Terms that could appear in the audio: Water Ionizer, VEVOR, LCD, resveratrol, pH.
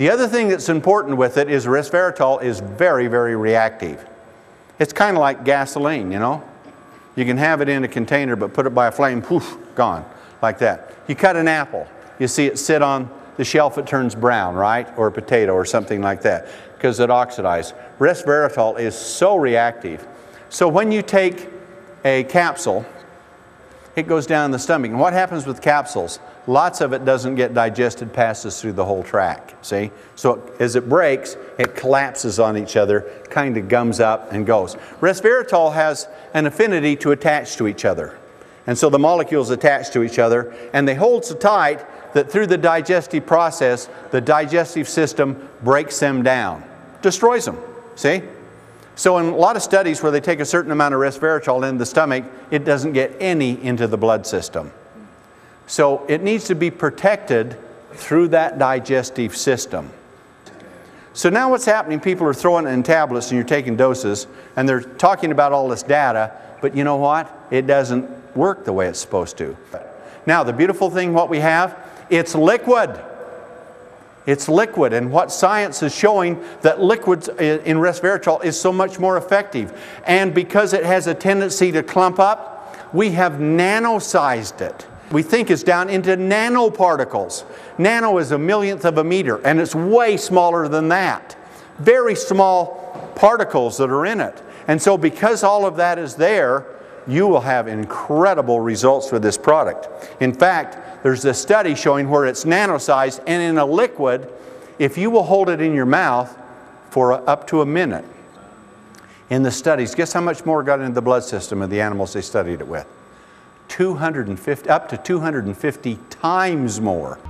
The other thing that's important with it is resveratrol is very, very reactive. It's kind of like gasoline, you know. You can have it in a container, but put it by a flame, poof, gone, like that. You cut an apple, you see it sit on the shelf, it turns brown, right? Or a potato or something like that, because it oxidized. Resveratrol is so reactive. So when you take a capsule, it goes down in the stomach. And what happens with capsules? Lots of it doesn't get digested, passes through the whole tract, see? So as it breaks, it collapses on each other, kind of gums up and goes. Resveratrol has an affinity to attach to each other. And so the molecules attach to each other, and they hold so tight that through the digestive process, the digestive system breaks them down, destroys them, see? So in a lot of studies where they take a certain amount of resveratrol in the stomach, it doesn't get any into the blood system. So it needs to be protected through that digestive system. So now what's happening, people are throwing it in tablets and you're taking doses, and they're talking about all this data, but you know what? It doesn't work the way it's supposed to. Now the beautiful thing what we have, it's liquid. It's liquid, and what science is showing that liquids in resveratrol is so much more effective. And because it has a tendency to clump up, we have nano-sized it. We think it's down into nanoparticles. Nano is a millionth of a meter, and it's way smaller than that. Very small particles that are in it. And so because all of that is there, you will have incredible results with this product. In fact, there's a study showing where it's nano-sized, and in a liquid, if you will hold it in your mouth for up to a minute in the studies, guess how much more got into the blood system of the animals they studied it with? 250, up to 250 times more.